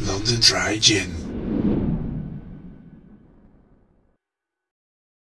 London Dry Gin.